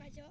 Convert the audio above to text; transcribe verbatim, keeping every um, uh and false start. Patrz.